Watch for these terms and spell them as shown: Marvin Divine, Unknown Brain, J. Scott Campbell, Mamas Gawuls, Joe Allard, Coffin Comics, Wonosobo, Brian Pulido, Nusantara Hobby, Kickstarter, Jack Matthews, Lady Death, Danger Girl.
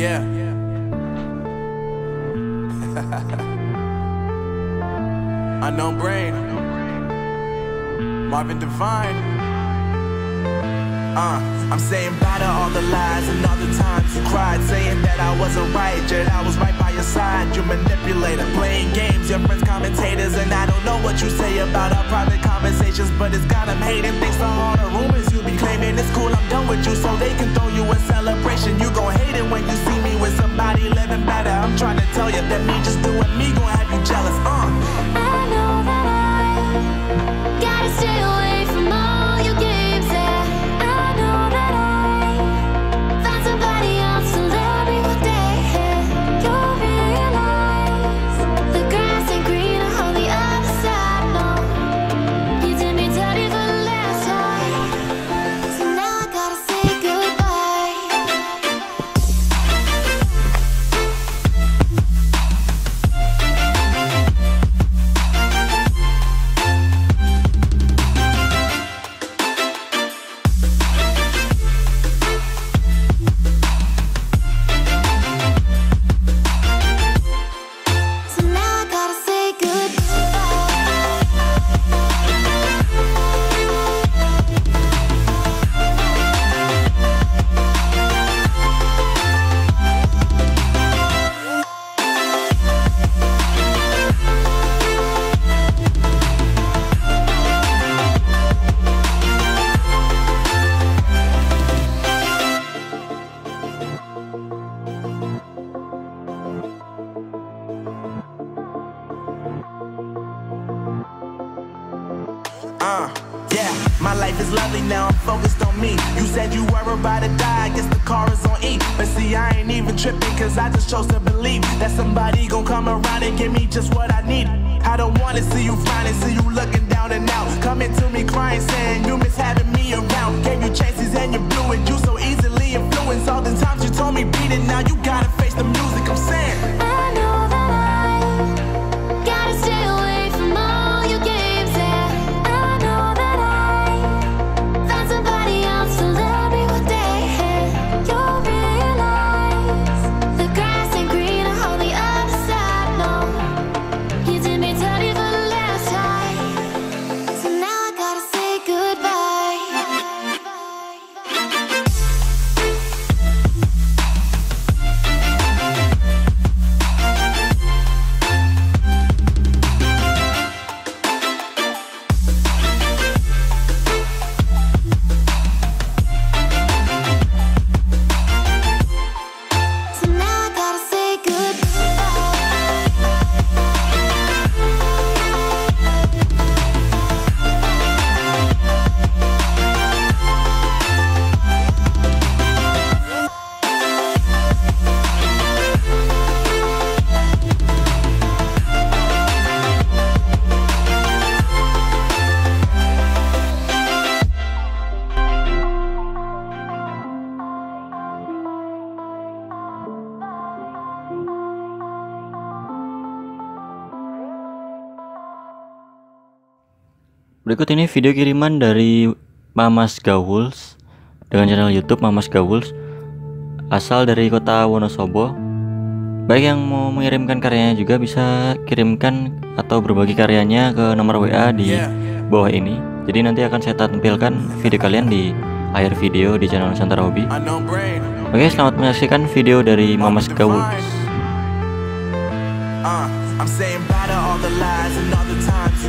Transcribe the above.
Yeah. Unknown Brain, Marvin Divine. I'm saying bye to all the lies and all the times you cried, saying that I wasn't right, yet I was right by your side. You manipulator, playing games, your friends commentators, and I don't know what you say about our private conversations, but it's got them hating. Thanks to all the rumors you be claiming, it's cool, I'm done with you, so they can throw you a celebration. You gon' hate it when you see me with somebody living better. I'm trying to tell you that me just doing me gon' have you jealous. I know that I gotta stay away from all your games. Yeah, I know that I found somebody else to love me one day. Yeah, you'll realize the grass ain't greener on the other side. No, you did me dirty for the last time, so now I gotta say goodbye. So now I gotta say goodbye. Yeah, my life is lovely now, I'm focused on me. You said you were about to die, I guess the car is on E. But see, I ain't even tripping, cause I just chose to believe that somebody gon' come around and give me just what I need. I don't wanna see you finally, see you looking down and out, coming to me crying, saying you miss having me around. Gave you chances and you blew it, you so easily influenced. All the times you told me beat it, now you gotta face the music, I'm saying I know that I gotta stay away from all your games. Yeah, I know that I found somebody else to love me one day. Yeah, you'll realize the grass ain't greener on the other side. No, you did me dirty for the last time, so now I gotta say goodbye. So now I gotta say goodbye. Berikut ini video kiriman dari Mamas Gawuls dengan channel YouTube Mamas Gawuls, asal dari kota Wonosobo. Baik yang mau mengirimkan karyanya juga bisa kirimkan atau berbagi karyanya ke nomor WA di bawah ini. Jadi nanti akan saya tampilkan video kalian di akhir video di channel Nusantara Hobby. Oke, selamat menyaksikan video dari Mamas Gawuls. I'm saying bye to all the lies and all the times you